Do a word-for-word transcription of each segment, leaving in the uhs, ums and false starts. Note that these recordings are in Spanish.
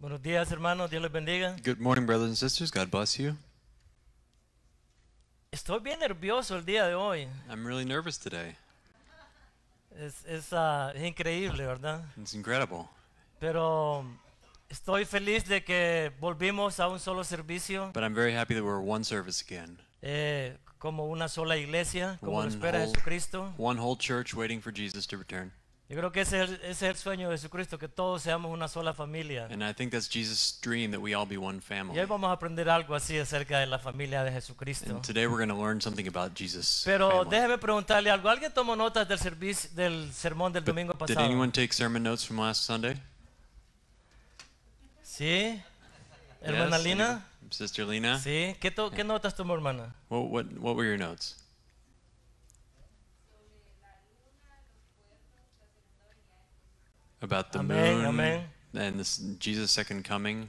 Buenos días, hermanos. Dios les bendiga. Good morning, brothers and sisters. God bless you. Estoy bien nervioso el día de hoy. I'm really nervous today. Es, es, uh, es increíble, ¿verdad? It's incredible. Pero estoy feliz de que volvimos a un solo servicio. But I'm very happy that we're one service again. Eh, como una sola iglesia, como one lo espera whole, Jesucristo. One whole church waiting for Jesus to return. Yo creo que ese es, ese es el sueño de Jesucristo, que todos seamos una sola familia. And I think that's Jesus' dream, that we all be one family. Y hoy vamos a aprender algo así acerca de la familia de Jesucristo. And today we're going to learn something about Jesus' Pero family. Déjeme preguntarle algo. ¿Alguien tomó notas del servicio del sermón del But domingo pasado? Did anyone take sermon notes from last Sunday? Sí. Hermana yes, Lina. Sister Lina. Sí. ¿Qué, to yeah. ¿Qué notas tomó, hermana? What, what, what were your notes? About the amen, moon amen. and this Jesus' second coming.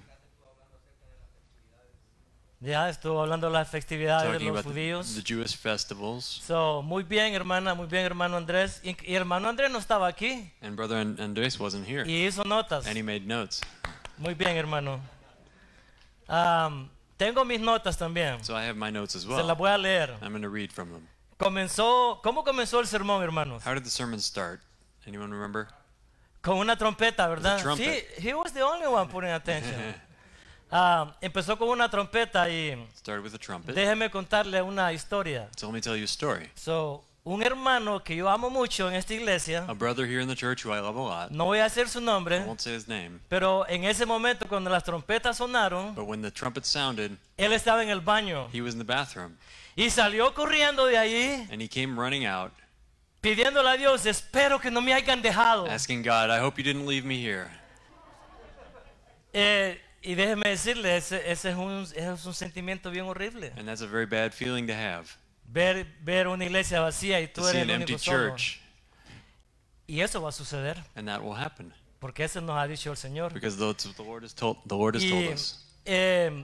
Ya estuvo hablando de las festividades de los judíos. The, the Jewish festivals. So, muy bien, hermana, muy bien, hermano Andrés. Y, y hermano Andrés no estaba aquí. And brother Andrés wasn't here. Y hizo notas. And he made notes. Muy bien, hermano. Um, tengo mis notas también. So I have my notes as well. Se las voy a leer. I'm going to read from them. Comenzó, ¿cómo comenzó el sermón, hermanos? How did the sermon start? Anyone remember? Con una trompeta, ¿verdad? Sí, he was the only one putting attention. Uh, empezó con una trompeta y déjeme contarle una historia. So let me tell you a story. So, un hermano que yo amo mucho en esta iglesia. A brother here in the church who I love a lot. No voy a decir su nombre. I won't say his name. Pero en ese momento cuando las trompetas sonaron, but when the trumpet sounded, él estaba en el baño. He was in the bathroom. Y salió corriendo de allí. And he came running out. Pidiéndole a Dios, espero que no me hayan dejado. Asking God, I hope you didn't leave me here. Eh, y déjeme decirle, ese, ese, es un, ese es un sentimiento bien horrible. And that's a very bad feeling to have. Ver, ver una iglesia vacía y tú eres el único solo. Y eso va a suceder. And that will happen. Porque eso nos ha dicho el Señor. Because that's what the Lord has told, the Lord has told y, us. Eh,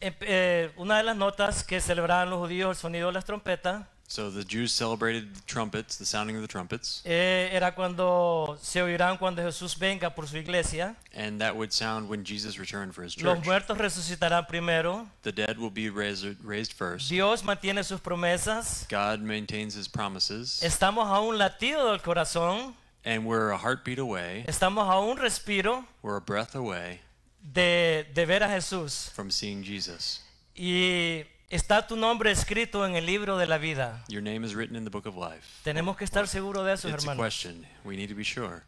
eh, una de las notas que celebraban los judíos, el sonido de las trompetas. So the Jews celebrated the trumpets, the sounding of the trumpets. Eh, era cuando se oirán cuando Jesús venga por su iglesia. And that would sound when Jesus returned for his church. Los muertos resucitarán primero. The dead will be raised, raised first. Dios mantiene sus promesas. God maintains his promises. Estamos a un latido del corazón. And we're a heartbeat away. Estamos a un respiro. We're a breath away. De, de ver a Jesús. From seeing Jesus. Y está tu nombre escrito en el libro de la vida. Your name is written in the book of life. Tenemos que estar seguros de eso, hermanos. It's a question. We need to be sure.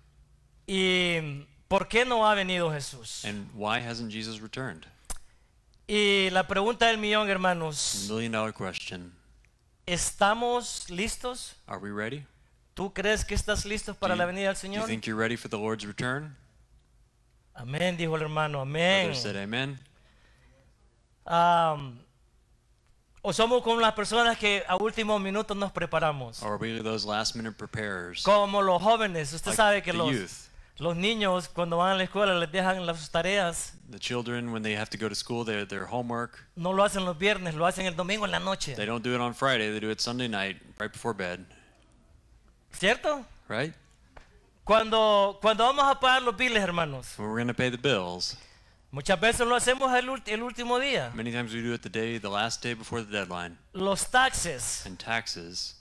¿Y por qué no ha venido Jesús? And why hasn't Jesus returned? Y la pregunta del millón, hermanos. Million dollar question. ¿Estamos listos? Are we ready? ¿Tú crees que estás listos para you, la venida del Señor? Do you think you're ready for the Lord's return? Amén, dijo el hermano. Amén. Others said amen. Um, ¿O somos como las personas que a último minuto nos preparamos? Or we those last minute preparers? Como los jóvenes, usted like sabe que los, los niños cuando van a la escuela les dejan las tareas. The children when they have to go to school, their their homework. No lo hacen los viernes, lo hacen el domingo en la noche. They don't do it on Friday, they do it Sunday night, right before bed. ¿Cierto? Right? Cuando cuando vamos a pagar los biles, hermanos. When we're going to pay the bills. Muchas veces lo hacemos el, el último día. Many times we do it the day, the last day before the deadline. Los taxes. And taxes.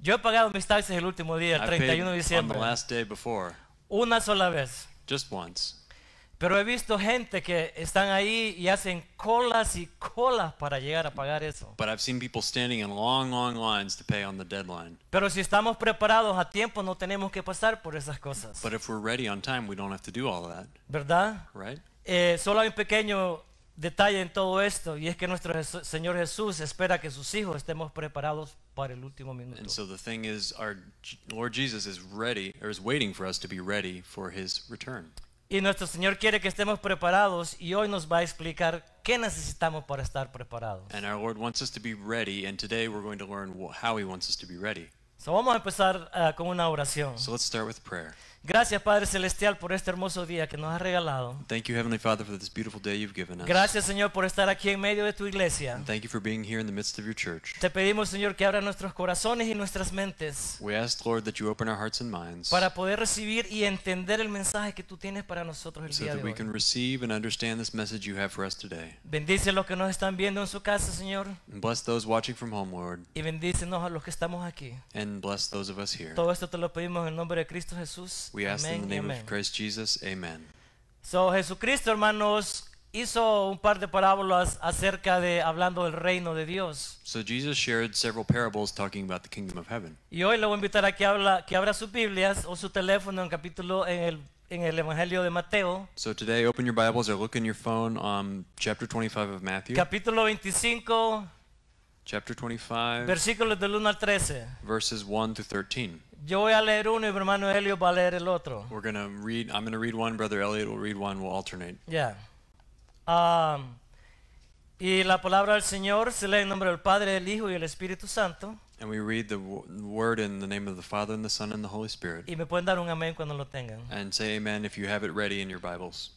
Yo he pagado mis taxes el último día, el treinta y uno de diciembre. On the last day before. Una sola vez. Just once. Pero he visto gente que están ahí y hacen colas y colas para llegar a pagar eso. But I've seen people standing in long, long lines to pay on the deadline. Pero si estamos preparados a tiempo, no tenemos que pasar por esas cosas. But if we're ready on time, we don't have to do all of that. ¿Verdad? Right? Eh, solo hay un pequeño detalle en todo esto, y es que nuestro Jesu- Señor Jesús espera que sus hijos estemos preparados para el último minuto. And so the thing is, our Lord Jesus is ready, or is waiting for us to be ready for His return. Y nuestro Señor quiere que estemos preparados, y hoy nos va a explicar qué necesitamos para estar preparados. And our Lord wants us to be ready, and today we're going to learn how He wants us to be ready. So vamos a empezar uh, con una oración. So let's start with prayer. Gracias, Padre Celestial, por este hermoso día que nos has regalado. Thank you, Heavenly Father, for this beautiful day you've given us. Gracias, Señor, por estar aquí en medio de tu iglesia. And thank you for being here in the midst of your church. Te pedimos, Señor, que abra nuestros corazones y nuestras mentes. We ask, Lord, that you open our hearts and minds. Para poder recibir y entender el mensaje que tú tienes para nosotros el día de hoy. So that we can receive and understand this message you have for us today. Bendice a los que nos están viendo en su casa, Señor. And bless those watching from home, Lord. Y bendícenos a los que estamos aquí. And bless those of us here. Todo esto te lo pedimos en el nombre de Cristo Jesús. We ask in the name of Christ Jesus, amen. So, Jesucristo, hermanos, hizo un par de parábolas acerca de hablando del reino de Dios. So Jesus shared several parables talking about the kingdom of heaven. Y hoy le voy a invitar a que habla, que abra sus Biblias o su teléfono en capítulo en el en el Evangelio de Mateo. So today, open your Bibles or look in your phone on chapter twenty-five of Matthew. Capítulo veinticinco. Chapter twenty-five. Versículos del uno al trece. Verses one to thirteen. Yo voy a leer uno y mi hermano Elio va a leer el otro. We're gonna read. I'm gonna read one. Brother Elliot will read one. We'll alternate. Yeah. Um, y la palabra del Señor se lee en nombre del Padre, del Hijo y del Espíritu Santo. And we read the word in the name of the Father and the Son and the Holy Spirit. Y me pueden dar un amén cuando lo tengan. And say amen if you have it ready in your Bibles.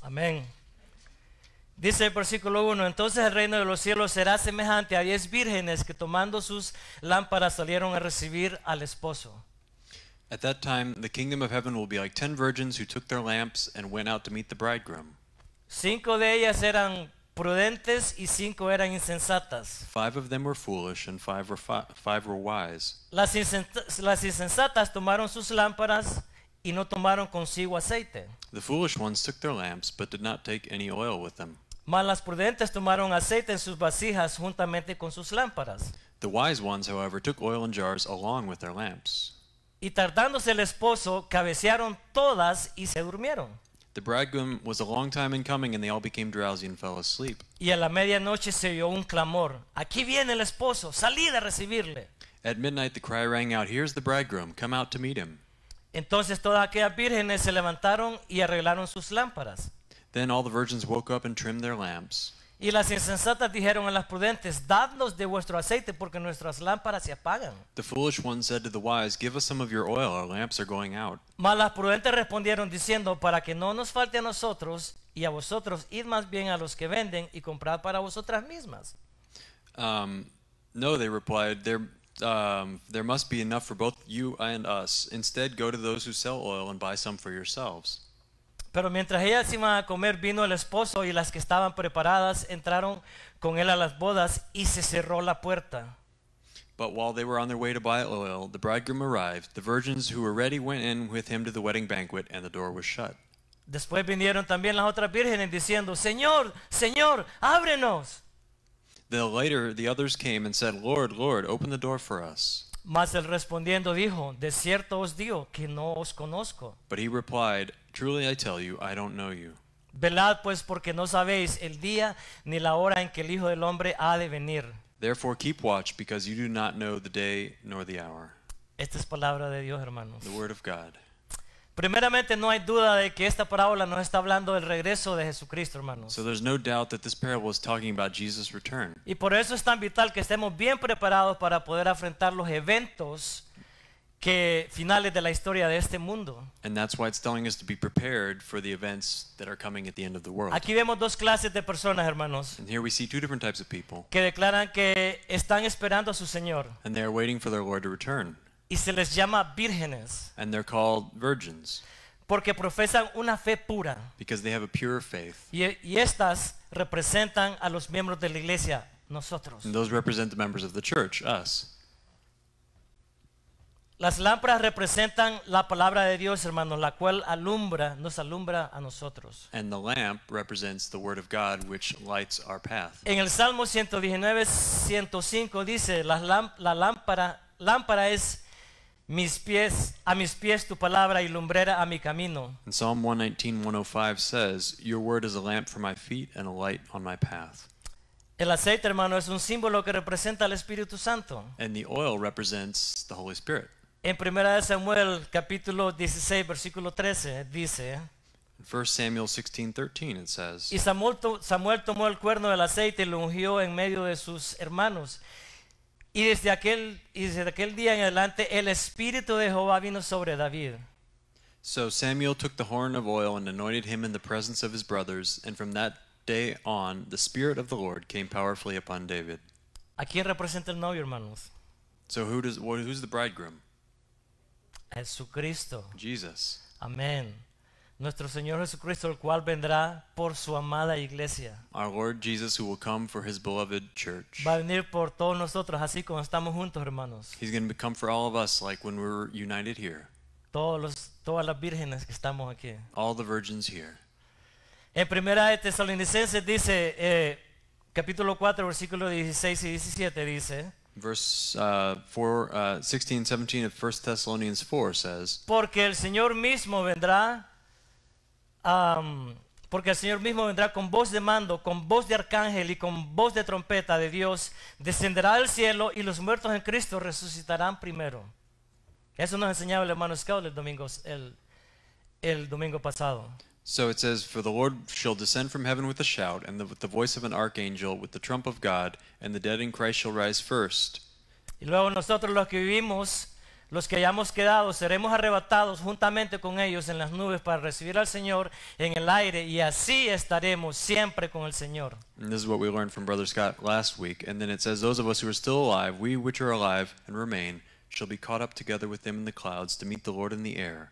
Amén. Dice el versículo uno, entonces el reino de los cielos será semejante a diez vírgenes que tomando sus lámparas salieron a recibir al esposo. At that time, the kingdom of heaven will be like ten virgins who took their lamps and went out to meet the bridegroom. Cinco de ellas eran prudentes y cinco eran insensatas. Five of them were foolish and five were, fi five were wise. Las insensatas tomaron sus lámparas y no tomaron consigo aceite. The foolish ones took their lamps, but did not take any oil with them. Mas las prudentes tomaron aceite en sus vasijas juntamente con sus lámparas. The wise ones, however, took oil in jars along with their lamps. Y tardándose el esposo, cabecearon todas y se durmieron. The bridegroom was a long time in coming, and they all became drowsy and fell asleep. Y a la medianoche se oyó un clamor. Aquí viene el esposo, salid a recibirle. At midnight the cry rang out, here's the bridegroom, come out to meet him. Entonces todas aquellas vírgenes se levantaron y arreglaron sus lámparas. Then all the virgins woke up and trimmed their lamps. Y las insensatas dijeron a las prudentes, dadnos de vuestro aceite porque nuestras lámparas se apagan. The foolish ones said to the wise, give us some of your oil, our lamps are going out. Mas las prudentes respondieron diciendo, para que no nos falte a nosotros y a vosotros, id más bien a los que venden y comprad para vosotras mismas. Um, no, they replied, they're Um, there must be enough for both you and us. Instead, go to those who sell oil and buy some for yourselves. Pero mientras ellas iban a comer, vino el esposo y las que estaban preparadas entraron con él a las bodas y se cerró la puerta. But while they were on their way to buy oil, the bridegroom arrived. The virgins who were ready went in with him to the wedding banquet, and the door was shut. Después vinieron también las otras vírgenes diciendo, Señor, Señor, ábrenos. Then later the others came and said, Lord, Lord, open the door for us. Mas él respondiendo dijo, de cierto os digo que no os conozco. But he replied, truly I tell you, I don't know you. Velad pues porque no sabéis el día ni la hora en que el Hijo del Hombre ha de venir. Therefore keep watch because you do not know the day nor the hour. Esta es palabra de Dios, hermanos. The word of God. Primeramente, no hay duda de que esta parábola nos está hablando del regreso de Jesucristo, hermanos. So there's no doubt that this parable is talking about Jesus' return. Y por eso es tan vital que estemos bien preparados para poder afrontar los eventos que finales de la historia de este mundo. And that's why it's telling us to be prepared for the events that are coming at the end of the world. Aquí vemos dos clases de personas, hermanos. And here we see two different types of people. Que declaran que están esperando a su Señor. And they are waiting for their Lord to return. Y se les llama vírgenes. And they're called virgins. Porque profesan una fe pura. Because they have a pure faith. Y, y estas representan a los miembros de la iglesia, nosotros. And those represent the members of the church, us. Las lámparas representan la palabra de Dios, hermanos, la cual alumbra, nos alumbra a nosotros. And the lamp represents the word of God, which lights our path. En el Salmo ciento diecinueve, ciento cinco dice, la, lámp la lámpara, lámpara es mis pies, a mis pies tu palabra y lumbrera a mi camino. And Psalm one nineteen, one oh five says, your word is a lamp for my feet and a light on my path. El aceite, hermano, es un símbolo que representa al Espíritu Santo. And the oil represents the Holy Spirit. En primera de Samuel capítulo dieciséis versículo trece dice, First Samuel sixteen thirteen it says. Y Samuel, Samuel tomó el cuerno del aceite y lo ungió en medio de sus hermanos. Y desde aquel, y desde aquel día en adelante el espíritu de Jehová vino sobre David. So Samuel took the horn of oil and anointed him in the presence of his brothers, and from that day on the spirit of the Lord came powerfully upon David. ¿A quién representa el novio, hermanos? So who does who's the bridegroom? Jesucristo. Jesus. Amén. Nuestro Señor Jesucristo, el cual vendrá por su amada iglesia. Our Lord Jesus, who will come for his beloved church. Va a venir por todos nosotros, así como estamos juntos, hermanos. He's going to come for all of us, like when we're united here. Todos los, todas las vírgenes que estamos aquí. All the virgins here. En Primera de Tesalonicenses dice, eh, capítulo cuatro, versículos dieciséis y diecisiete dice. Verse uh, four, uh, sixteen, seventeen of First Thessalonians four says. Porque el Señor mismo vendrá. Um, porque el Señor mismo vendrá con voz de mando, con voz de arcángel y con voz de trompeta de Dios, descenderá del cielo y los muertos en Cristo resucitarán primero. Eso nos enseñaba el hermano Scott el domingo, el, el domingo pasado. So it says, for the Lord shall descend from heaven with a shout, and the, with the voice of an archangel, with the trump of God, and the dead in Christ shall rise first. Y luego nosotros los que vivimos, los que hayamos quedado, seremos arrebatados juntamente con ellos en las nubes para recibir al Señor en el aire, y así estaremos siempre con el Señor. And this is what we learned from Brother Scott last week. And then it says, those of us who are still alive, we which are alive and remain, shall be caught up together with them in the clouds to meet the Lord in the air,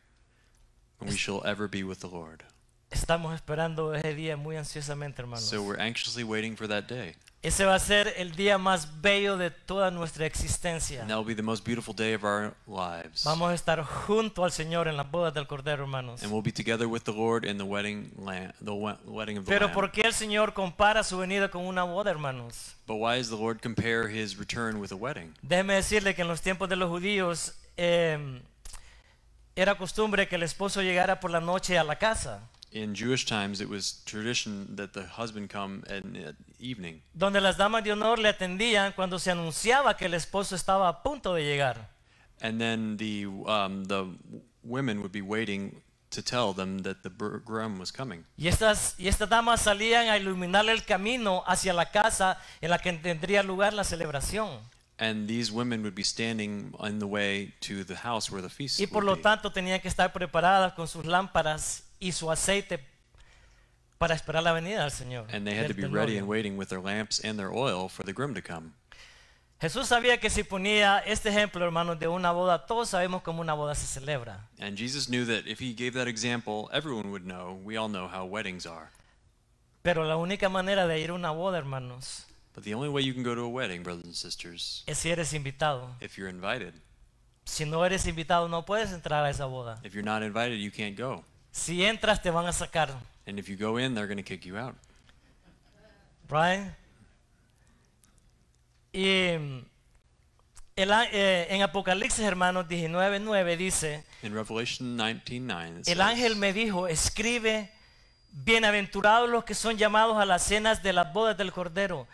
and we shall ever be with the Lord. Estamos esperando ese día muy ansiosamente, hermanos. So we're anxiously waiting for that day. Ese va a ser el día más bello de toda nuestra existencia. And that will be the most beautiful day of our lives. Vamos a estar junto al Señor en las bodas del Cordero, hermanos. And we'll be together with the Lord in the wedding, la the wedding of the Pero Lamb. Pero ¿por qué el Señor compara su venida con una boda, hermanos? But why does the Lord compare his return with a wedding? Déjeme decirle que en los tiempos de los judíos eh, era costumbre que el esposo llegara por la noche a la casa. In Jewish times, it was tradition that the husband come in the evening. Donde las damas de honor le atendían cuando se anunciaba que el esposo estaba a punto de llegar. And then the um, the women would be waiting to tell them that the groom was coming. Y estas y estas damas salían a iluminar el camino hacia la casa en la que tendría lugar la celebración. And these women would be standing on the way to the house where the feast. Y por lo tanto tenían que estar preparadas con sus lámparas y su aceite para esperar la venida del Señor. And they had to be ready and waiting with their lamps and their oil for the groom to come. Jesús sabía que si ponía este ejemplo, hermanos, de una boda, todos sabemos cómo una boda se celebra. And Jesus knew that if he gave that example, everyone would know. We all know how weddings are. Pero la única manera de ir a una boda, hermanos, but the only way you can go to a wedding, brothers and sisters, es si eres invitado. If you're invited. Si no eres invitado, no puedes entrar a esa boda. If you're not invited, you can't go. Si entras te van a sacar. And if you go in, they're going to kick you out. Right? Y el, eh, en Apocalipsis, hermanos, diecinueve nueve dice. In Revelation nineteen nine. El ángel me dijo, escribe, bienaventurados los que son llamados a las cenas de las bodas del Cordero.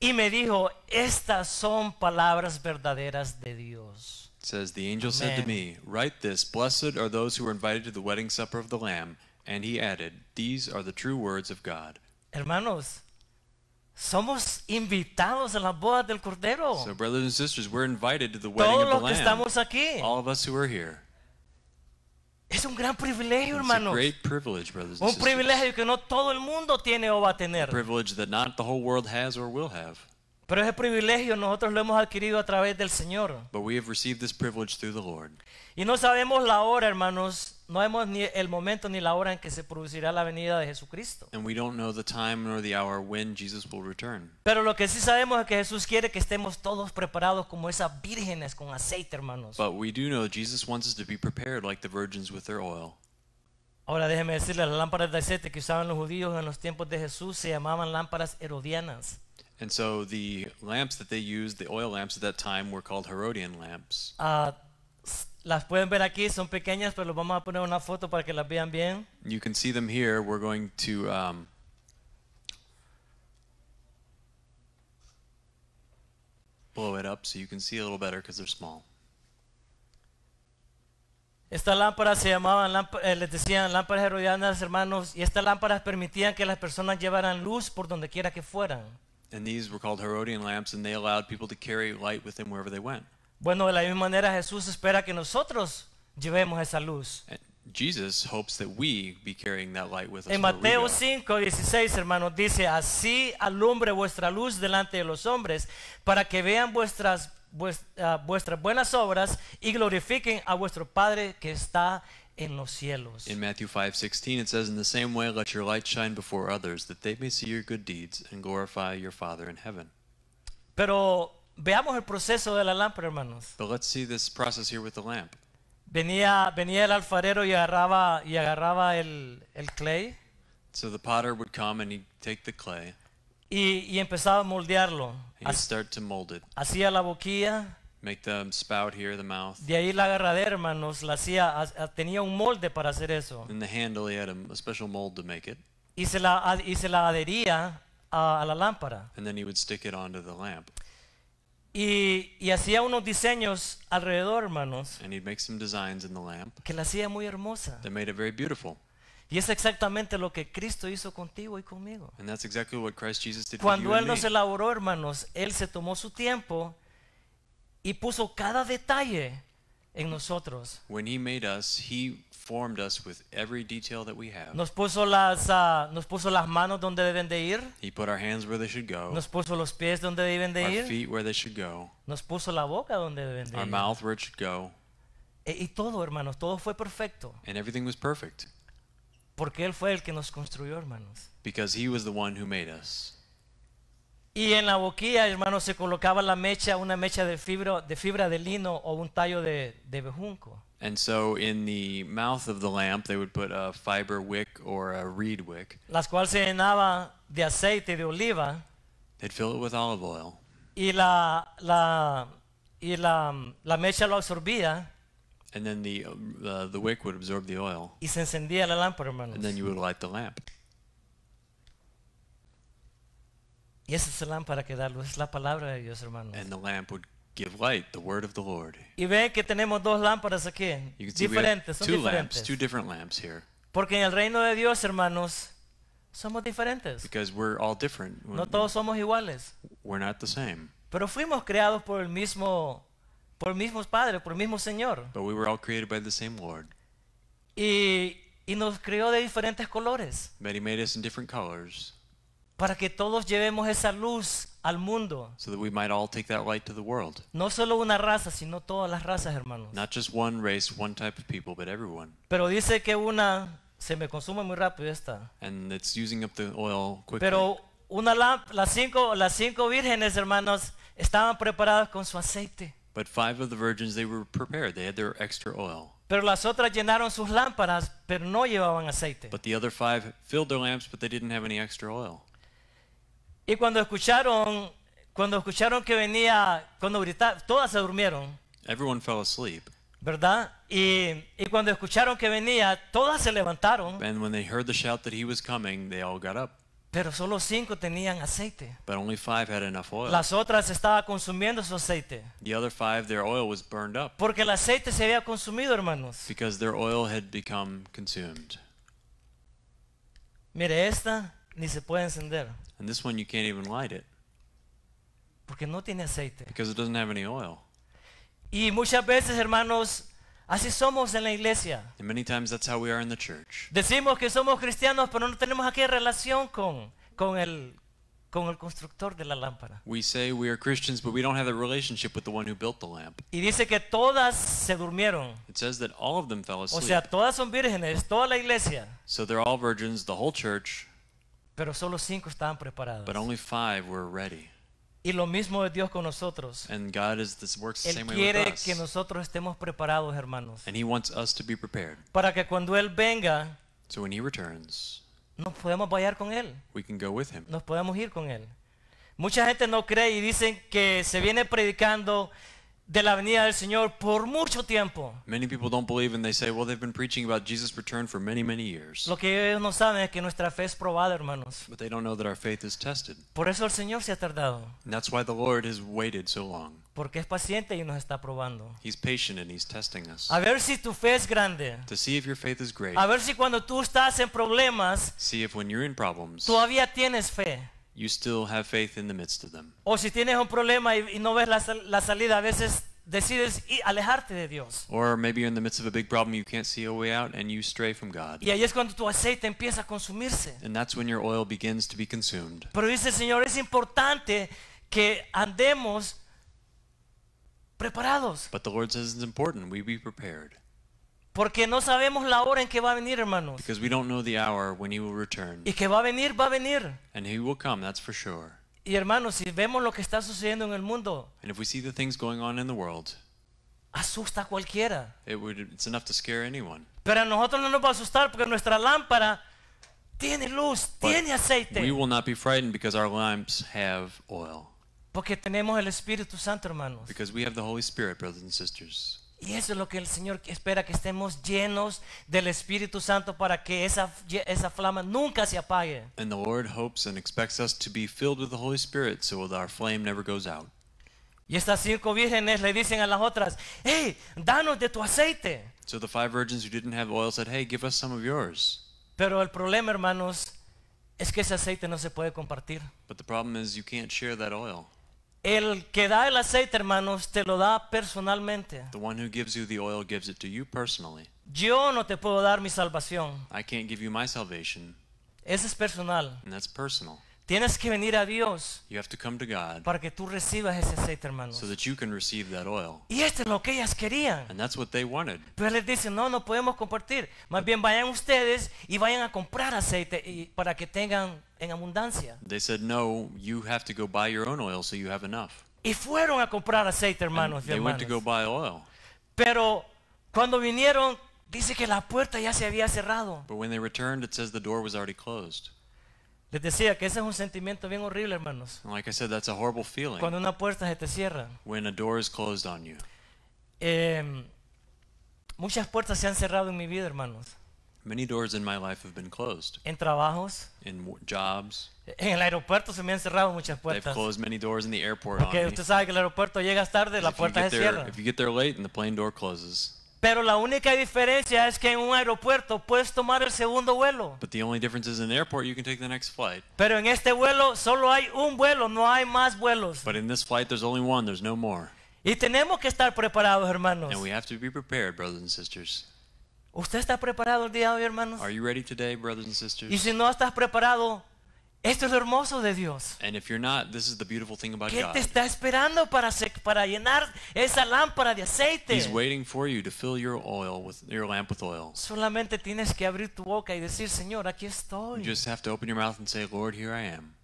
Y me dijo, estas son palabras verdaderas de Dios. It says, the angel said to me, write this, blessed are those who are invited to the wedding supper of the Lamb. And he added, these are the true words of God. Hermanos, somos invitados a la boda del Cordero. So brothers and sisters, we're invited to the wedding of the Lamb. Todos los que estamos aquí. All of us who are here. Es un gran privilegio, hermanos. It's a great privilege, brothers and sisters. Un privilegio que no todo el mundo tiene o va a tener. A privilege that not the whole world has or will have. Pero ese privilegio nosotros lo hemos adquirido a través del Señor. But we have received this privilege through the Lord. Y no sabemos la hora, hermanos, no sabemos ni el momento ni la hora en que se producirá la venida de Jesucristo. And we don't know the time nor the hour when Jesus will return. Pero lo que sí sabemos es que Jesús quiere que estemos todos preparados como esas vírgenes con aceite, hermanos. But we do know Jesus wants us to be prepared like the virgins with their oil. Ahora déjeme decirles, las lámparas de aceite que usaban los judíos en los tiempos de Jesús se llamaban lámparas herodianas. And so the lamps that they used, the oil lamps at that time, were called Herodian lamps. Uh, las pueden ver aquí, son pequeñas, pero vamos a poner una foto para que las vean bien. You can see them here. We're going to um, blow it up so you can see a little better because they're small. Estas lámparas se llamaban, lámp eh, les decían lámparas herodianas, hermanos, y estas lámparas permitían que las personas llevaran luz por donde quiera que fueran. And these were called Herodian lamps, and they allowed people to carry light with them wherever they went. Bueno, de la misma manera Jesús espera que nosotros llevemos esa luz. And Jesus hopes that we be carrying that light with us. En Mateo cinco dieciséis, hermanos, dice: así alumbre vuestra luz delante de los hombres, para que vean vuestras vuestras buenas obras y glorifiquen a vuestro Padre que está en los cielos. In Matthew five sixteen it says, in the same way let your light shine before others that they may see your good deeds and glorify your Father in heaven. Pero veamos el proceso de la lámpara, hermanos. But let's see this process here with the lamp. Venía venía el alfarero y agarraba y agarraba el el clay. So the potter would come and he'd take the clay. Y, y empezaba a moldearlo. Hacía la boquilla. Make the spout here, the mouth. De ahí la agarradera, hermanos, la hacía, a, a, tenía un molde para hacer eso. And the handle, he had a, a special mold to make it. Y se la a, y se la adhería a, a la lámpara. And then he would stick it onto the lamp. Y, y hacía unos diseños alrededor, hermanos. And he'd make some designs in the lamp. Que la hacía muy hermosa. That made it very beautiful. Y es exactamente lo que Cristo hizo contigo y conmigo. And that's exactly what Christ Jesus did. Cuando Él nos elaboró, hermanos, Él se tomó su tiempo y puso cada detalle en nosotros. When he made us, he formed us with every detail that we have. Nos puso las uh, nos puso las manos donde deben de ir. He put our hands where they should go. Nos puso los pies donde deben de ir. Our feet where they should go. Nos puso la boca donde deben de ir. Our mouth where it should go. E y todo, hermanos, todo fue perfecto. And everything was perfect. Porque Él fue el que nos construyó, hermanos. Because he was the one who made us. Y en la boquilla, hermanos, se colocaba la mecha, una mecha de fibra de fibra de lino o un tallo de de bejuco. And so in the mouth of the lamp they would put a fiber wick or a reed wick. Las cuales se llenaba de aceite de oliva. They'd fill it with olive oil. Y la la y la la mecha lo absorbía. And then the uh, the wick would absorb the oil. Y se encendía la lámpara, hermanos. And then you would light the lamp. Y esa es la lámpara que da luz, es la palabra de Dios, hermanos. And the lamp would give light, the word of the Lord. Y ven que tenemos dos lámparas aquí, diferentes, son diferentes. Two lamps, two different lamps here. Porque en el reino de Dios, hermanos, somos diferentes. Because we're all different. No todos somos iguales. We're not the same. Pero fuimos creados por el mismo por mismos padres, por el mismo Señor. But we were all created by the same Lord. Y, y nos creó de diferentes colores. But he made us in different colors. Para que todos llevemos esa luz al mundo. So that we might all take that light to the world. No solo una raza, sino todas las razas, hermanos. Not just one race, one type of people, but everyone. Pero dice que una se me consume muy rápido esta. And it's using up the oil quickly. Pero una lámpara, las cinco, las cinco vírgenes, hermanos, estaban preparadas con su aceite. But five of the virgins, they were prepared. They had their extra oil. Pero las otras llenaron sus lámparas, pero no llevaban aceite. But the other five filled their lamps, but they didn't have any extra oil. Y cuando escucharon, cuando escucharon que venía, cuando gritaron, todas se durmieron. Everyone fell asleep. ¿Verdad? Y, y cuando escucharon que venía, todas se levantaron. And when they heard the shout that he was coming, they all got up. Pero solo cinco tenían aceite. But only five had enough oil. Las otras estaba consumiendo su aceite. The other five, their oil was burned up. Porque el aceite se había consumido, hermanos. Because their oil had become consumed. Mire, esta ni se puede encender. And this one you can't even light it. Porque no tiene aceite. Because it doesn't have any oil. Y muchas veces, hermanos, así somos en la iglesia. And many times that's how we are in the church. Decimos que somos cristianos, pero no tenemos aquí relación con con el con el constructor de la lámpara. We say we are Christians, but we don't have a relationship with the one who built the lamp. Y dice que todas se durmieron. It says that all of them fell asleep. O sea, todas son vírgenes, toda la iglesia. So they're all virgins, the whole church. Pero solo cinco estaban preparados. But only five were ready. Y lo mismo es Dios con nosotros. And God is, this works the Él same quiere way with us. Que nosotros estemos preparados, hermanos. And he wants us to be prepared. Para que cuando Él venga, so when he returns, nos podemos bailar con Él. We can go with him. Nos podemos ir con Él. Mucha gente no cree y dicen que se viene predicando de la venida del Señor por mucho tiempo. Many people don't believe and they say, well, they've been preaching about Jesus' return for many, many years. Lo que ellos no saben es que nuestra fe es probada, hermanos. But they don't know that our faith is tested. Por eso el Señor se ha tardado. And that's why the Lord has waited so long. Porque es paciente y nos está probando. He's patient and he's testing us. A ver si tu fe es grande. To see if your faith is great. A ver si cuando tú estás en problemas, see if when you're in problems, todavía tienes fe. You still have faith in the midst of them. O si tienes un problema y, y no ves la, sal, la salida, a veces decides alejarte de Dios. Or maybe you're in the midst of a big problem, you can't see a way out, and you stray from God. Y ahí es cuando tu aceite empieza a consumirse. And that's when your oil begins to be consumed. Pero dice el Señor, es importante que andemos preparados. But the Lord says it's important we be prepared. Porque no sabemos la hora en que va a venir, hermanos. Because we don't know the hour when he will return. Y que va a venir, va a venir. And he will come, that's for sure. Y hermanos, si vemos lo que está sucediendo en el mundo, and if we see the things going on in the world, asusta a cualquiera. It would, it's enough to scare anyone. Pero a nosotros no nos va a asustar porque nuestra lámpara tiene luz, but tiene aceite. We will not be frightened because our lamps have oil. Porque tenemos el Espíritu Santo, hermanos. Because we have the Holy Spirit, brothers and sisters. Y eso es lo que el Señor espera, que estemos llenos del Espíritu Santo para que esa, esa flama nunca se apague. And the Lord hopes and expects us to be filled with the Holy Spirit so that our flame never goes out. Y estas cinco vírgenes le dicen a las otras, hey, danos de tu aceite. So the five virgins who didn't have oil said, hey, give us some of yours. Pero el problema, hermanos, es que ese aceite no se puede compartir. But the problem is you can't share that oil. El que da el aceite, hermanos, te lo da personalmente. The one who gives you the oil gives it to you personally. Yo no te puedo dar mi salvación. I can't give you my salvation. Eso es personal. And that's personal. Tienes que venir a Dios. You have to come to God. Para que tú recibas ese aceite, hermanos. So that you can receive that oil. Y esto es lo que ellas querían. And that's what they wanted. Pero les dicen, no, no podemos compartir. Más bien vayan ustedes y vayan a comprar aceite y para que tengan en abundancia. They said, no, you have to go buy your own oil so you have enough. Y fueron a comprar aceite, hermanos. They went to go buy oil. Pero cuando vinieron, dice que la puerta ya se había cerrado. But when they returned, it says the door was already closed. Les decía que ese es un sentimiento bien horrible, hermanos. Like I said, that's a horrible feeling. Cuando una puerta se te cierra. When a door is closed on you. Eh, muchas puertas se han cerrado en mi vida, hermanos. Many doors in my life have been closed. En trabajos. In jobs. En el aeropuerto se me han cerrado muchas puertas. They've closed many doors in the airport. Porque usted sabe que el aeropuerto llegas tarde, la puerta se cierra. If you get there late and the plane door closes. Pero la única diferencia es que en un aeropuerto puedes tomar el segundo vuelo. But the only difference is in an airport you can take the next flight. Pero en este vuelo solo hay un vuelo, no hay más vuelos. But in this flight there's only one, there's no more. Y tenemos que estar preparados, hermanos. And we have to be prepared, brothers and sisters. ¿Usted está preparado el día de hoy, hermanos? Are you ready today, brothers and sisters? Y si no estás preparado, esto es lo hermoso de Dios. And if you're not, this is the beautiful thing about God. ¿Qué te está esperando para para llenar esa lámpara de aceite? He's waiting for you to fill your oil with your lamp with oil. Solamente tienes que abrir tu boca y decir, Señor, aquí estoy. You just have to open your mouth and say, Lord, here I am.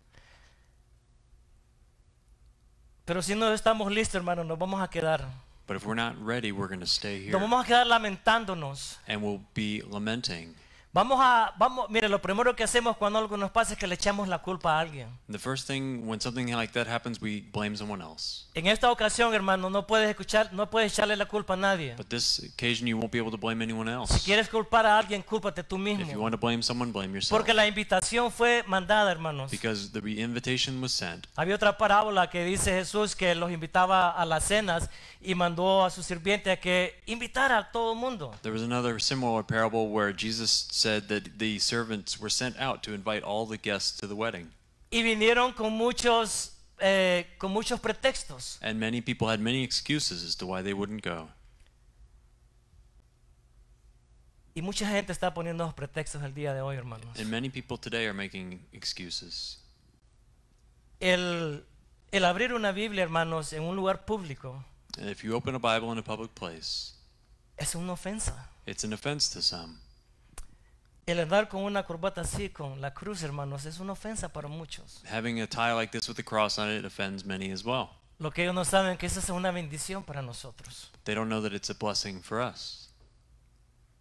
Pero si no estamos listos, hermanos, nos vamos a quedar. But if we're not ready, we're going to stay here. Nos vamos a quedar lamentándonos. And we'll be lamenting. Vamos a, vamos, mire, lo primero que hacemos cuando algo nos pasa es que le echamos la culpa a alguien. The first thing when something like that happens, we blame someone else. En esta ocasión, hermano, no puedes escuchar, no puedes echarle la culpa a nadie. But this occasion, you won't be able to blame anyone else. Si quieres culpar a alguien, cúlpate tú mismo. If you want to blame someone, blame yourself. Porque la invitación fue mandada, hermanos. Because the invitation was sent. Había otra parábola que dice Jesús que los invitaba a las cenas y mandó a su sirviente a que invitara a todo el mundo. There was another similar parable where Jesus said that the servants were sent out to invite all the guests to the wedding. Y vinieron con muchos eh, con muchos pretextos. And many people had many excuses as to why they wouldn't go. Y mucha gente está poniendo los pretextos el día de hoy, hermanos. And many people today are making excuses. El el abrir una Biblia, hermanos, en un lugar público. And if you open a Bible in a public place. Es una ofensa. It's an offense to some. El andar con una corbata así, con la cruz, hermanos, es una ofensa para muchos. Having a tie like this with a cross on it offends many as well. Lo que ellos no saben que esa es una bendición para nosotros. They don't know that it's a blessing for us.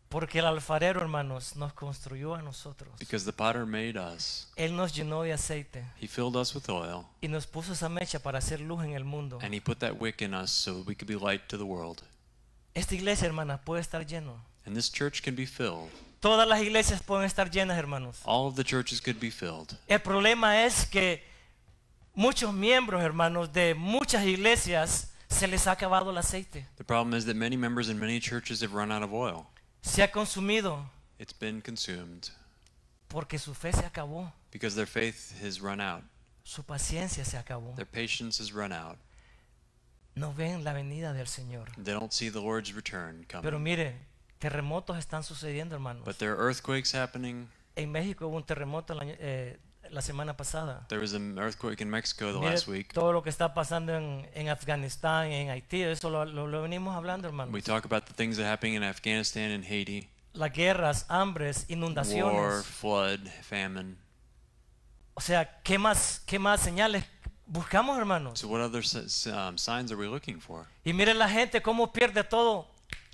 Porque el alfarero, hermanos, nos construyó a nosotros. Because the potter made us. Él nos llenó de aceite. He filled us with oil. Y nos puso esa mecha para hacer luz en el mundo. And he put that wick in us so we could be light to the world. Esta iglesia, hermanas, puede estar lleno. And this church can be filled. Todas las iglesias pueden estar llenas, hermanos. All of the churches could be filled. El problema es que muchos miembros, hermanos, de muchas iglesias Se les ha acabado el aceite. The problem is that many members in many churches have run out of oil. Se ha consumido. It's been consumed. Porque su fe se acabó. Because their faith has run out. Su paciencia se acabó. Their patience has run out. No ven la venida del Señor. They don't see the Lord's return coming. Pero mire, terremotos están sucediendo, hermanos. But there are earthquakes happening. En México hubo un terremoto el año, eh, la semana pasada. There was an earthquake in Mexico the Mire, last week. Todo lo que está pasando en, en Afganistán, en Haití, eso lo, lo, lo venimos hablando, hermanos. We talk about the things that are happening in Afghanistan and Haiti. Las guerras, hambres, inundaciones. War, flood, famine. O sea, ¿qué más, qué más señales buscamos, hermanos? So what other um, signs are we looking for? Y miren la gente cómo pierde todo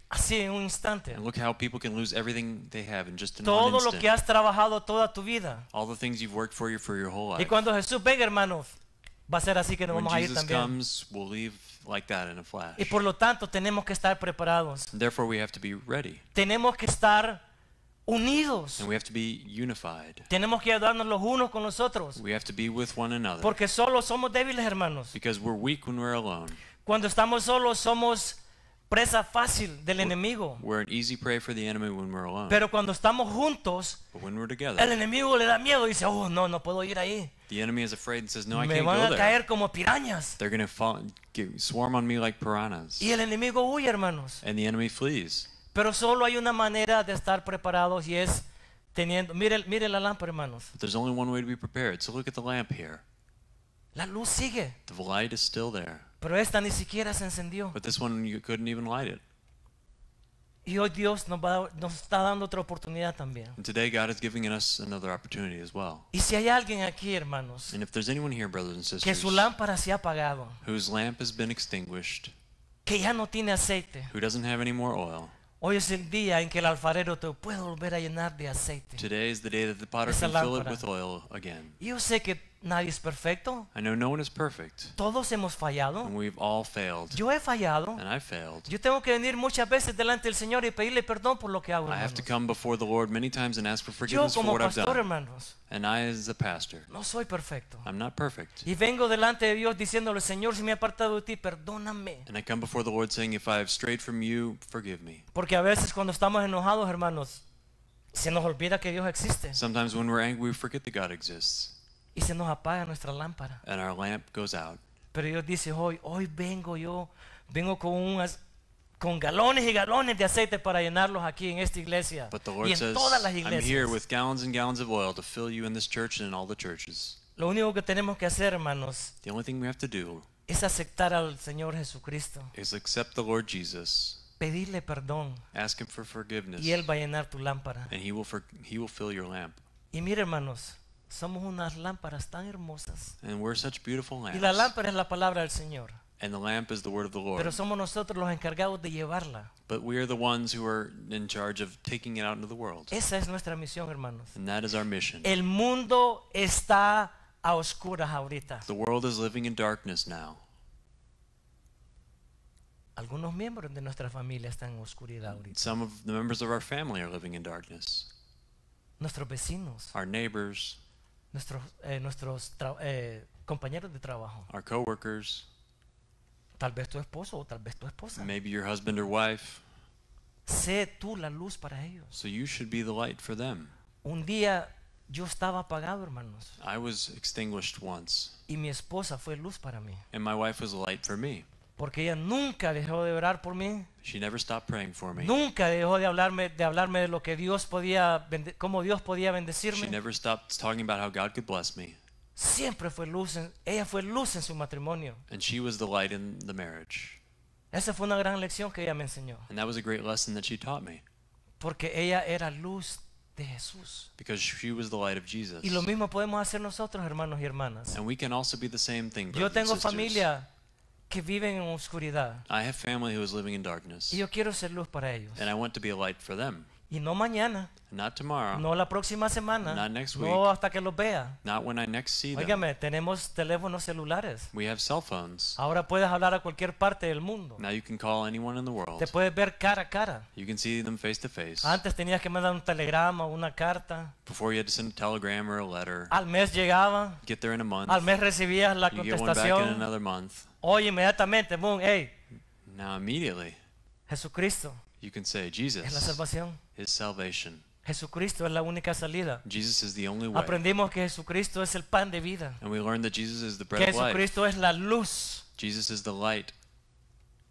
así en un instante. And look how people can lose everything they have in just an instant. Todo lo que has trabajado toda tu vida. All the things you've worked for you for your whole life. Y cuando Jesús venga, hermanos, va a ser así que nos vamos a ir también. When Jesus comes, we'll leave like that in a flash. Y por lo tanto tenemos que estar preparados. Therefore we have to be ready. Tenemos que estar unidos. And we have to be unified. Tenemos que ayudarnos los unos con los otros. We have to be with one another. Porque solo somos débiles, hermanos. Because we're weak when we're alone. Cuando estamos solos somos presa fácil del we're, enemigo. We're an easy prey for the enemy when we're alone. Pero cuando estamos juntos, but when we're together, el enemigo le da miedo y dice, "Oh, no, no puedo ir ahí." The enemy is afraid and says, "No, I me can't van go a caer there. Como pirañas. They're going to fall, get, swarm on me like piranhas." Y el enemigo huye, hermanos. And the enemy flees. Pero solo hay una manera de estar preparados y es teniendo, mire, mire la lámpara, hermanos. But there's only one way to be prepared. So look at the lamp here. La luz sigue. The light is still there. Pero esta ni siquiera se encendió. But this one you couldn't even light it. Y hoy Dios nos, va, nos está dando otra oportunidad también. And today God is giving us another opportunity as well. Y si hay alguien aquí, hermanos, and if there's anyone here, brothers and sisters, que su lámpara se ha apagado, whose lamp has been extinguished, que ya no tiene aceite, who doesn't have any more oil. Hoy es el día en que el alfarero te puede volver a llenar de aceite. Today is the day that the potter can fill it with oil again. Yo sé que nadie es perfecto. I know no one is perfect. Todos hemos fallado. And we've all failed. Yo he fallado. And I failed. Yo tengo que venir muchas veces delante del Señor y pedirle perdón por lo que hago, hermanos. I have to come before the Lord many times and ask for forgiveness for what I've done. Yo como pastor, hermanos. And I as a pastor. No soy perfecto. I'm not perfect. Y vengo delante de Dios diciéndole, Señor, si me he apartado de ti, perdóname. And I come before the Lord saying, if I have strayed from you, forgive me. Porque a veces cuando estamos enojados, hermanos, se nos olvida que Dios existe. Sometimes when we're angry, we forget that God exists. Y se nos apaga nuestra lámpara. And our lamp goes out. Pero Dios dice, hoy, hoy vengo yo, vengo con unas, con galones y galones de aceite para llenarlos aquí en esta iglesia y en says, todas las iglesias. I'm here with gallons and gallons of oil to fill you in this church and in all the churches. Lo único que tenemos que hacer, hermanos, the only thing we have to do es aceptar al Señor Jesucristo. Is accept the Lord Jesus. Pedirle perdón. Ask him for forgiveness. Y él va a llenar tu lámpara. And he will for, he will fill your lamp. Y mire, hermanos, somos unas lámparas tan hermosas. And we're such beautiful lamps. Y la lámpara es la palabra del Señor. And the lamp is the word of the Lord. Pero somos nosotros los encargados de llevarla. But we are the ones who are in charge of taking it out into the world. Esa es nuestra misión, hermanos. And that is our mission. El mundo está a oscuras ahorita. The world is living in darkness now. Algunos miembros de nuestra familia están en oscuridad ahorita. Some of the members of our family are living in darkness. Nuestros vecinos. Our neighbors. Nuestros, eh, nuestros eh, compañeros de trabajo. Our coworkers. Tal vez tu esposo o tal vez tu esposa. Maybe your husband or wife. Sé tú la luz para ellos. So you should be the light for them. Un día yo estaba apagado, hermanos. I was extinguished once. Y mi esposa fue luz para mí. And my wife was a light for me. Porque ella nunca dejó de orar por mí. She never stopped praying for me. Nunca dejó de hablarme de hablarme de lo que Dios podía, cómo Dios podía bendecirme. She never stopped talking about how God could bless me. Siempre fue luz, en, ella fue luz en su matrimonio. And she was the light in the marriage. Esa fue una gran lección que ella me enseñó. And that was a great lesson that she taught me. Porque ella era luz de Jesús. Because she was the light of Jesus. Y lo mismo podemos hacer nosotros, hermanos y hermanas. And we can also be the same thing, brothers and sisters. Yo tengo familia que viven en oscuridad. I have family who is living in darkness. Y yo quiero ser luz para ellos. And I want to be a light for them. Y no mañana. Not tomorrow. No la próxima semana. Not next week. No hasta que los vea. Not when I next see them. Óigame, tenemos teléfonos celulares. We have cell phones. Ahora puedes hablar a cualquier parte del mundo. Now you can call anyone in the world. Te puedes ver cara a cara. You can see them face to face. Antes tenías que mandar un telegrama o una carta. Before you had to send a telegram or a letter. Al mes llegaba. Get there in a month. Al mes recibías la contestación. You get one back in another month. Hoy inmediatamente, boom, hey. Now immediately. Jesucristo. You can say Jesus es la salvación. His salvation. Jesucristo es la única salida. Jesus is the only way. Aprendimos que Jesucristo es el pan de vida. And we learned that Jesus is the bread of life. Que Jesucristo es la luz. Jesus is the light.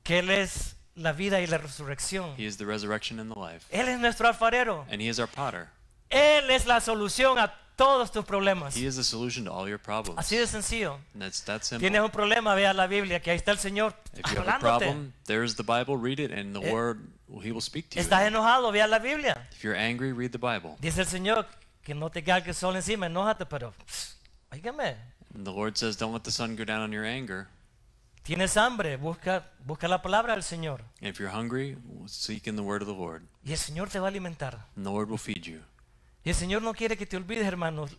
Que él es la vida y la resurrección. He is the resurrection and the life. Él es nuestro alfarero. And he is our potter. Él es la solución a todos tus problemas. He is the solution to all your problems. Así de sencillo. That's that simple. Tienes un problema, vea la Biblia, que ahí está el Señor hablándote. If you have a problem, there is the Bible, read it, and the eh. word. Well, he will speak to you. Estás enojado, vea la Biblia. If you're angry, read the Bible. Dice el Señor que no te cargue el sol encima, enójate, pero óigame. The Lord says, don't let the sun go down on your anger. Tienes hambre, busca, busca la palabra del Señor. And if you're hungry, seek in the word of the Lord. Y el Señor te va a alimentar. And the Lord will feed you. Y el Señor no quiere que te olvides, hermanos,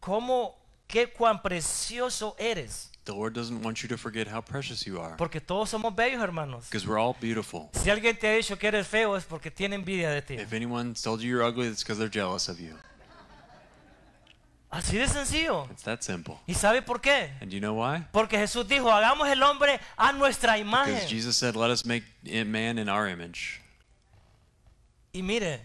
cómo, qué cuán precioso eres. The Lord doesn't want you to forget how precious you are. Porque todos somos bellos, hermanos. Because we're all beautiful. Si alguien te ha dicho que eres feo es porque tiene envidia de ti. If anyone told you you're ugly, it's because they're jealous of you. Así de sencillo. It's that simple. ¿Y sabe por qué? And you know why? Porque Jesús dijo, hagamos el hombre a nuestra imagen. Because Jesus said, let us make man in our image. Y mire,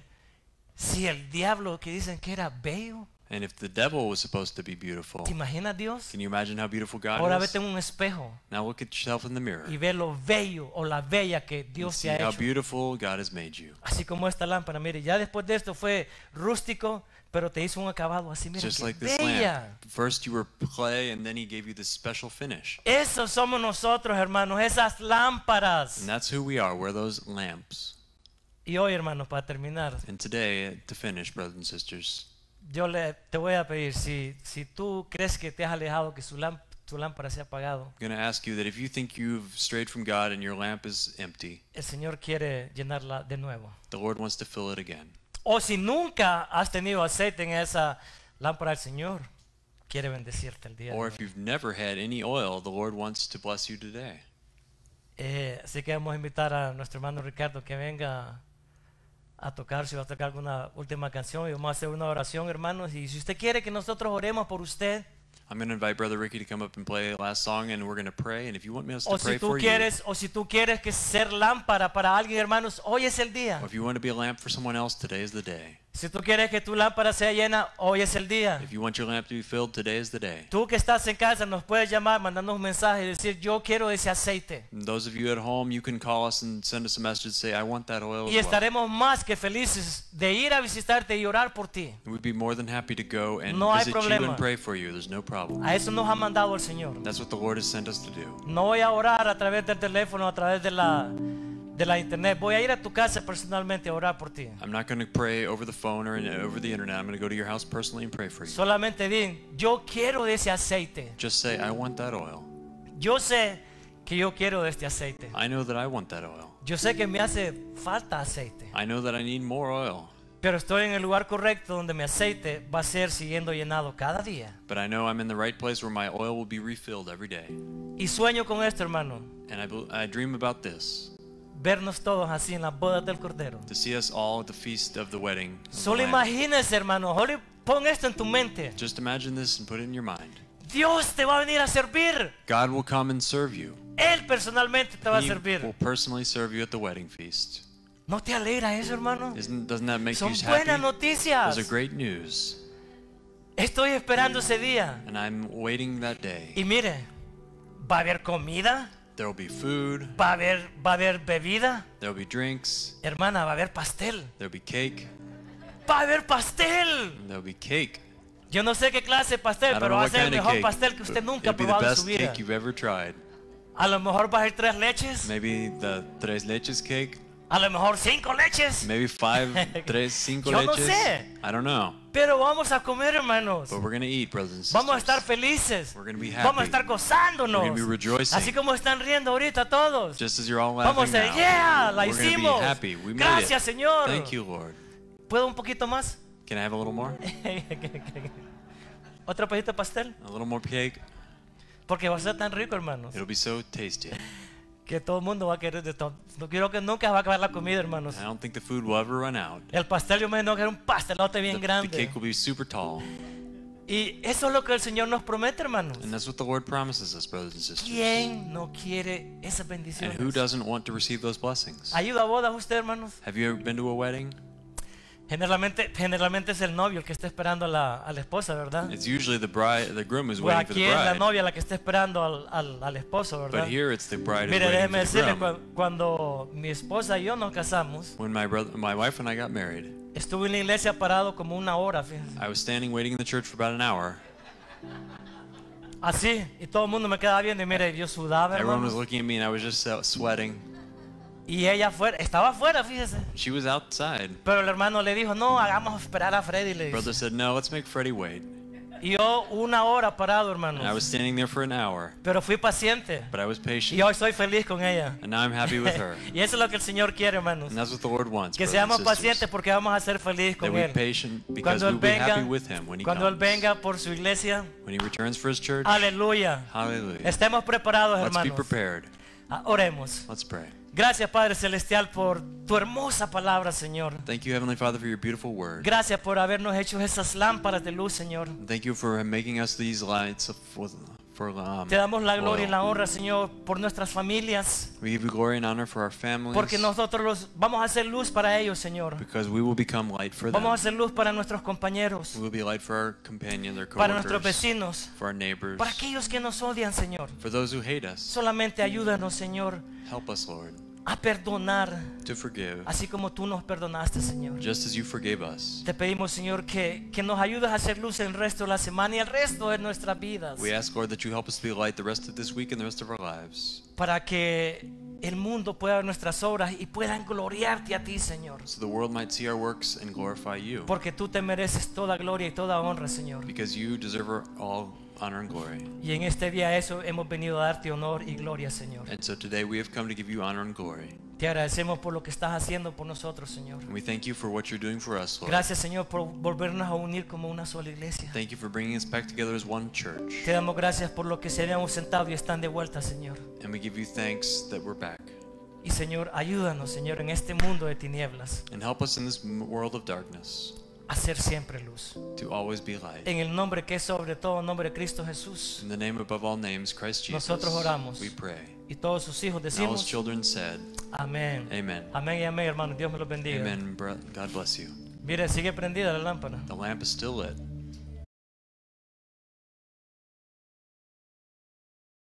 si el diablo que dicen que era bello. And if the devil was supposed to be beautiful, ¿te imaginas Dios? Can you imagine how beautiful God Ahora is? Vete en un espejo. Now look at yourself in the mirror. Y ve lo bello o la bella que Dios te ha hecho. See how beautiful God has made you. Así como esta lámpara, mire, ya después de esto fue rústico, pero te hizo un acabado así, mire, just like this lamp. First you were clay, and then He gave you this special finish. Esos somos nosotros, hermanos, esas lámparas. And that's who we are. We're those lamps. Y hoy, hermanos, para terminar. And today, to finish, brothers and sisters. Yo le, te voy a pedir, si, si tú crees que te has alejado, que su lamp, tu lámpara se ha apagado. I'm going to ask you that if you think you've strayed from God and your lamp is empty. El Señor quiere llenarla de nuevo. The Lord wants to fill it again. O si nunca has tenido aceite en esa lámpara, el Señor quiere bendecirte el día. Or if you've never had any oil, the Lord wants to bless you today. Eh, así que vamos a invitar a nuestro hermano Ricardo que venga a tocar, si va a tocar alguna última canción, y vamos a hacer una oración, hermanos. Y si usted quiere que nosotros oremos por usted, I'm going to invite Brother Ricky to come up and play the last song, and we're going to pray. And if you want me to o pray si tú for quieres, you, o si tú quieres que ser lámpara para alguien, hermanos, hoy es el día. Or if you want to be a lamp for someone else, today is the day. Si tú quieres que tu lámpara sea llena, hoy es el día. If you want your lamp to be filled, today is the day. Tú que estás en casa nos puedes llamar, mandarnos un mensaje y decir, yo quiero ese aceite. And those of you at home, you can call us and send us a message and say, I want that oil. Y estaremos well. más que felices de ir a visitarte y orar por ti. We'd be more than happy to go and no visit you and pray for you. There's no problem. A eso nos ha mandado el Señor. That's what the Lord has sent us to do. No voy a orar a través del teléfono, a través de la de la internet. Voy a ir a tu casa personalmente a orar por ti. I'm not going to pray over the phone or in, over the internet. I'm going to go to your house personally and pray for you. Solamente di, yo quiero de ese aceite. Just say, I want that oil. Yo sé que yo quiero de este aceite. I know that I want that oil. Yo sé que me hace falta aceite. I know that I need more oil. Pero estoy en el lugar correcto donde mi aceite va a ser siguiendo llenado cada día. But I know I'm in the right place where my oil will be refilled every day. Y sueño con esto, hermano. And I, I dream about this. Vernos todos así en las bodas del Cordero. To see us all at the feast of the wedding. Solo imagínese, hermano, pon esto en tu mente. Just imagine this and put it in your mind. Dios te va a venir a servir. God will come and serve you. Él personalmente te va a servir. He will personally serve you at the wedding feast. ¿No te alegra eso, hermano? Isn't, doesn't that make you happy? Son buenas noticias. Those are great news. Estoy esperando ese día. And I'm waiting that day. Y mire, va a haber comida. There will be food. Va a haber, va a haber bebida. There will be drinks. Hermana, va a haber pastel. There will be cake. Va a haber pastel. There will be cake. Yo no sé qué clase de pastel, pero va a ser el mejor pastel que usted nunca ha probado en su vida. Cake you've ever tried. A lo mejor va a ser tres leches. Maybe the tres leches cake. A lo mejor cinco leches. Maybe five, tres, cinco Yo leches. Yo no sé. I don't know. Pero vamos a comer, hermanos. But we're gonna eat, brothers and sisters. Vamos a estar felices. We're gonna be happy. Vamos a estar gozándonos. We're gonna be rejoicing. Así como están riendo ahorita todos. Just as you're all laughing. Vamos a, yeah, now. La we're hicimos. Gonna be happy. We made Gracias, it. Señor. Thank you, Lord. ¿Puedo un poquito más? Can I have a little more? ¿Otro pedacito de pastel? A little more cake. Porque va a ser tan rico, hermanos. It'll be so tasty. Que todo el mundo va a querer de todo. No quiero que nunca va a acabar la comida, hermanos. I don't think the food will ever run out. El pastel, yo me imagino que era un pastelote bien the, grande. The cake will be super tall. Y eso es lo que el Señor nos promete, hermanos. And that's what the Lord promises us, brothers and sisters. ¿Quién no quiere esas bendiciones? And who doesn't want to receive those blessings? ¿Ha ido a bodas usted, hermanos? Have you ever been to a wedding? Generalmente, generalmente es el novio el que está esperando a la, a la esposa, ¿verdad? It's usually the bride, the groom is waiting for the bride. Aquí es la novia la que está esperando al, al, al esposo, ¿verdad? But here it's the bride. Mire, déjeme decirle, cuando mi esposa y yo nos casamos, when my brother, my wife and I got married, estuve en la iglesia parado como una hora, fíjense. I was standing waiting in the church for about an hour. Así, y todo el mundo me quedaba viendo y mire, yo sudaba, hermano. Everyone was looking at me and I was just uh, sweating. Y ella fuera, estaba afuera, fíjese. She was outside. Pero el hermano le dijo, no, hagamos esperar a Freddy. Le brother said, no, let's make Freddy wait. Y yo una hora parado, hermanos. And I was standing there for an hour. Pero fui paciente. But I was patient. Y hoy soy feliz con ella. And now I'm happy with her. Y eso es lo que el Señor quiere, hermanos. And that's what the Lord wants. Que seamos pacientes porque vamos a ser felices con él. Cuando él venga, cuando él venga por su iglesia. When he returns for his church. Aleluya. Hallelujah. Estemos preparados, hermanos. Let's be prepared. Oremos. Let's pray. Gracias, Padre Celestial, por tu hermosa palabra, Señor. Thank you, Heavenly Father, for your beautiful word. Gracias por habernos hecho esas lámparas de luz, Señor. Thank you for making us these lights of, for, um, te damos la gloria oil. Y la honra, Señor, por nuestras familias. We give you glory and honor for our families. Porque nosotros los, vamos a hacer luz para ellos, Señor. Because we will become light for them. Vamos a hacer luz para nuestros compañeros. We will be light for our companions, our coworkers, para nuestros vecinos. For our neighbors. Para aquellos que nos odian, Señor. For those who hate us. Solamente ayúdanos, Señor. Help us, Lord. A perdonar, to forgive, así como tú nos perdonaste, Señor. Just as you forgave us. Te pedimos, Señor, que, que nos ayudes a hacer luz el resto de la semana y el resto de nuestras vidas. We ask, Lord, that you help us be light the rest of this week and the rest of our lives. Para que el mundo pueda ver nuestras obras y puedan gloriarte a ti, Señor. So the world might see our works and glorify you. Porque tú te mereces toda gloria y toda honra, Señor. Because you deserve all honor and glory. Y en este día eso hemos venido a darte honor y gloria, Señor. And so today we have come to give you honor and glory. Te agradecemos por lo que estás haciendo por nosotros, Señor. And we thank you for what you're doing for us, Lord. Gracias, Señor, por volvernos a unir como una sola iglesia. Thank you for bringing us back together as one church. Te damos gracias por lo que se habían ausentado y están de vuelta, Señor. And we give you thanks that we're back. Y Señor, ayúdanos, Señor, en este mundo de tinieblas. And help us in this world of darkness. Hacer siempre luz. To always be light. En el nombre que es sobre todo nombre de Cristo Jesús. In the name above all names, Christ Jesus. Nosotros oramos. We pray. Y todos sus hijos decimos. And all his children said. Amén. Amen. Amén y amén, hermano. Dios me los bendiga. Amen. God bless you. Mire, sigue prendida la lámpara. The lamp is still lit.